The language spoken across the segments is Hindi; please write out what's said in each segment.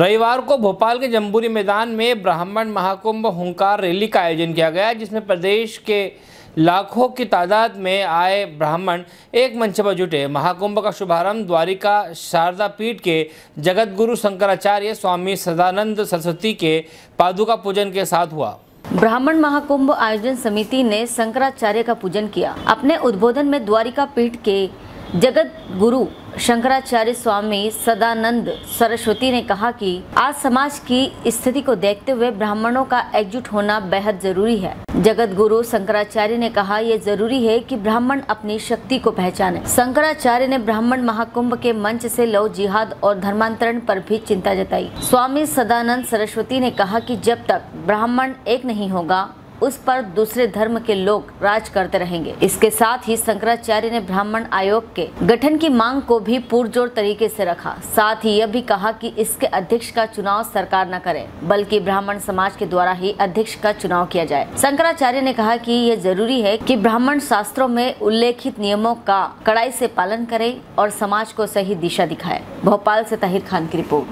रविवार को भोपाल के जंबूरी मैदान में ब्राह्मण महाकुंभ हुंकार रैली का आयोजन किया गया, जिसमें प्रदेश के लाखों की तादाद में आए ब्राह्मण एक मंच पर जुटे। महाकुंभ का शुभारंभ द्वारिका शारदा पीठ के जगद्गुरु शंकराचार्य स्वामी सदानंद सरस्वती के पादुका पूजन के साथ हुआ। ब्राह्मण महाकुंभ आयोजन समिति ने शंकराचार्य का पूजन किया। अपने उद्बोधन में द्वारिका पीठ के जगद्गुरु शंकराचार्य स्वामी सदानंद सरस्वती ने कहा कि आज समाज की स्थिति को देखते हुए ब्राह्मणों का एकजुट होना बेहद जरूरी है। जगद्गुरु शंकराचार्य ने कहा यह जरूरी है कि ब्राह्मण अपनी शक्ति को पहचाने। शंकराचार्य ने ब्राह्मण महाकुंभ के मंच से लव जिहाद और धर्मांतरण पर भी चिंता जताई। स्वामी सदानंद सरस्वती ने कहा कि जब तक ब्राह्मण एक नहीं होगा उस पर दूसरे धर्म के लोग राज करते रहेंगे। इसके साथ ही शंकराचार्य ने ब्राह्मण आयोग के गठन की मांग को भी पुरजोर तरीके से रखा। साथ ही यह भी कहा कि इसके अध्यक्ष का चुनाव सरकार न करे, बल्कि ब्राह्मण समाज के द्वारा ही अध्यक्ष का चुनाव किया जाए। शंकराचार्य ने कहा कि यह जरूरी है कि ब्राह्मण शास्त्रों में उल्लेखित नियमों का कड़ाई से पालन करे और समाज को सही दिशा दिखाए। भोपाल से ताहिर खान की रिपोर्ट।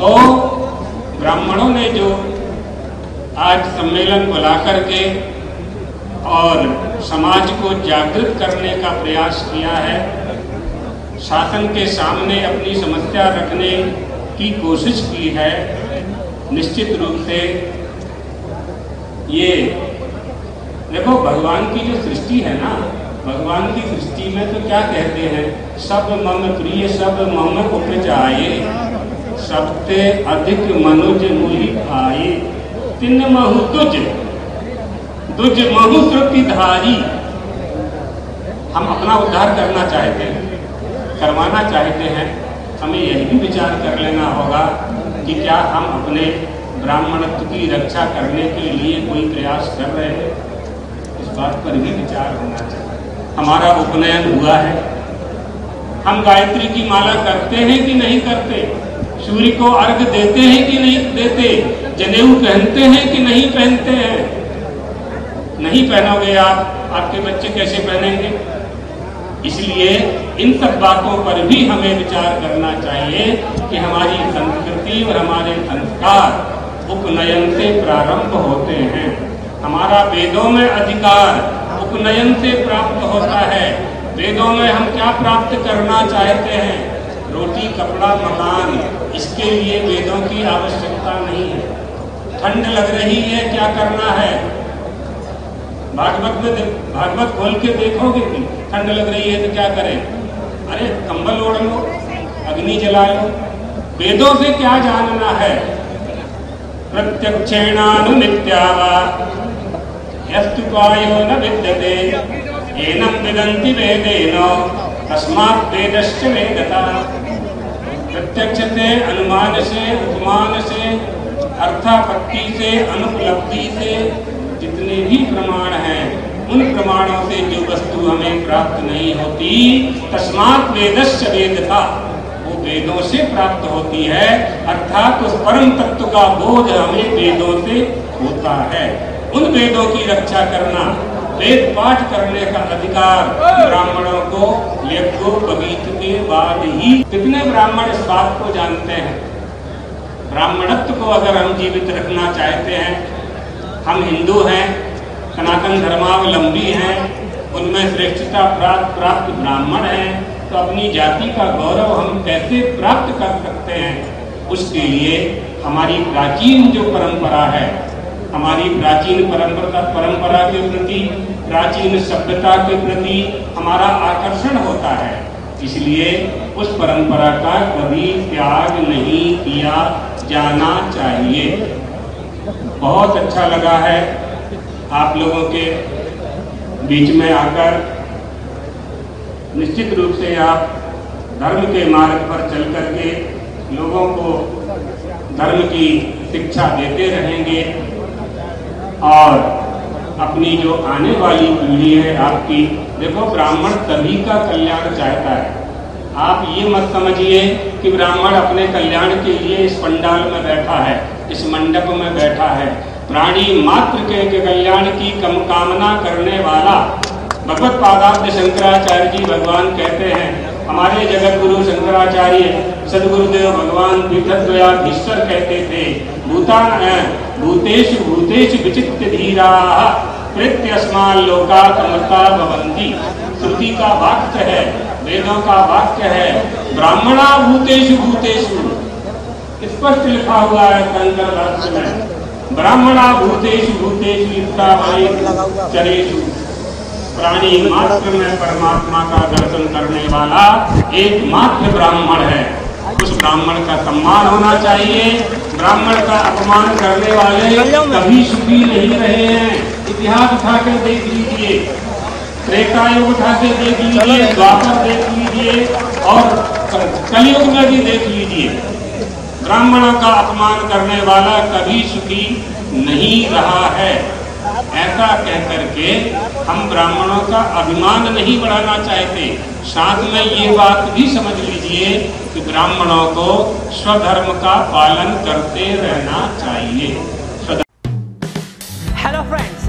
तो ब्राह्मणों ने जो आज सम्मेलन बुला करके और समाज को जागृत करने का प्रयास किया है, शासन के सामने अपनी समस्या रखने की कोशिश की है, निश्चित रूप से ये देखो भगवान की जो सृष्टि है ना, भगवान की सृष्टि में तो क्या कहते हैं, सब मम प्रिय सब मम उपजाए सबसे अधिक मनुज मुहि भाए तिन महु तुझ दुज महु श्रुति धारी। हम अपना उद्धार करना चाहते हैं, करवाना चाहते हैं, हमें यही भी विचार कर लेना होगा कि क्या हम अपने ब्राह्मणत्व की रक्षा करने के लिए कोई प्रयास कर रहे हैं, इस बात पर भी विचार होना चाहिए। हमारा उपनयन हुआ है, हम गायत्री की माला करते हैं कि नहीं करते, सूर्य को अर्घ देते हैं कि नहीं देते, जनेऊ पहनते हैं कि नहीं पहनते हैं। नहीं पहनोगे आप, आपके बच्चे कैसे पहनेंगे। इसलिए इन सब बातों पर भी हमें विचार करना चाहिए कि हमारी संस्कृति और हमारे संस्कार उपनयन से प्रारंभ होते हैं। हमारा वेदों में अधिकार उपनयन से प्राप्त होता है। वेदों में हम क्या प्राप्त करना चाहते हैं, रोटी कपड़ा मकान, इसके लिए वेदों की आवश्यकता नहीं है। ठंड लग रही है, क्या करना है, भागवत में भागवत खोल के देखोगे कि ठंड लग रही है तो क्या करें, अरे कंबल ओढ़ लो, अग्नि जला लो। वेदों से क्या जानना है, प्रत्यक्षेणानुमित्यावा यस्तु कायो न विद्यते एनम विदन्ति वेदेनो अस्मात् वेदश्च वेदता। प्रत्यक्ष से, अनुमान से, उपमान से, अर्थापत्ति से, अनुपलब्धि से जितने भी प्रमाण हैं, उन प्रमाणों से जो वस्तु हमें प्राप्त नहीं होती, तस्मात् वेदश्च वेदता, वो वेदों से प्राप्त होती है। अर्थात उस परम तत्व का बोध हमें वेदों से होता है। उन वेदों की रक्षा करना, वेद पाठ करने का अधिकार ब्राह्मणों को लेखो बगीत के बाद ही। कितने ब्राह्मण इस बात को जानते हैं। ब्राह्मणत्व को अगर हम जीवित रखना चाहते हैं, हम हिंदू हैं, सनातन धर्मावलंबी हैं, उनमें श्रेष्ठता प्राप्त ब्राह्मण हैं, तो अपनी जाति का गौरव हम कैसे प्राप्त कर सकते हैं। उसके लिए हमारी प्राचीन जो परंपरा है, हमारी प्राचीन परंपरा के प्रति, प्राचीन सभ्यता के प्रति हमारा आकर्षण होता है। इसलिए उस परंपरा का कभी त्याग नहीं किया जाना चाहिए। बहुत अच्छा लगा है आप लोगों के बीच में आकर। निश्चित रूप से आप धर्म के मार्ग पर चल करके लोगों को धर्म की शिक्षा देते रहेंगे और अपनी जो आने वाली पीढ़ी है आपकी, देखो ब्राह्मण सभी का कल्याण चाहता है। आप ये मत समझिए कि ब्राह्मण अपने कल्याण के लिए इस पंडाल में बैठा है, इस मंडप में बैठा है। प्राणी मात्र के कल्याण की कामना करने वाला भगवत पादाब्द शंकराचार्य जी भगवान कहते हैं। हमारे जगत गुरु शंकराचार्य सदगुरुदेव भगवान पीठद्वयाधीश्वर कहते थे भूतेषु भूतेषु विचित्य धीराः कृत्यस्मान् लोकात् अमर्ता भवन्ति। श्रुति का वाक्य है, वेदों का वाक्य है, ब्राह्मणा भूतेषु भूतेषु स्पष्ट लिखा हुआ है शंकर भाष्य में। ब्राह्मणा भूतेषु भूतेषु चरेषु, प्राणी मात्र में परमात्मा का दर्शन करने वाला एकमात्र ब्राह्मण है। उस ब्राह्मण का सम्मान होना चाहिए। ब्राह्मण का अपमान करने वाले कभी सुखी नहीं रहे हैं। इतिहास उठाकर देख लीजिए, त्रेता युग उठाकर देख लीजिए, द्वापर देख लीजिए और कलयुग में भी देख लीजिए। ब्राह्मणों का अपमान करने वाला कभी सुखी नहीं रहा है। ऐसा कह करके हम ब्राह्मणों का अभिमान नहीं बढ़ाना चाहते। साथ में ये बात भी समझ लीजिए कि ब्राह्मणों को स्वधर्म का पालन करते रहना चाहिए। Hello friends,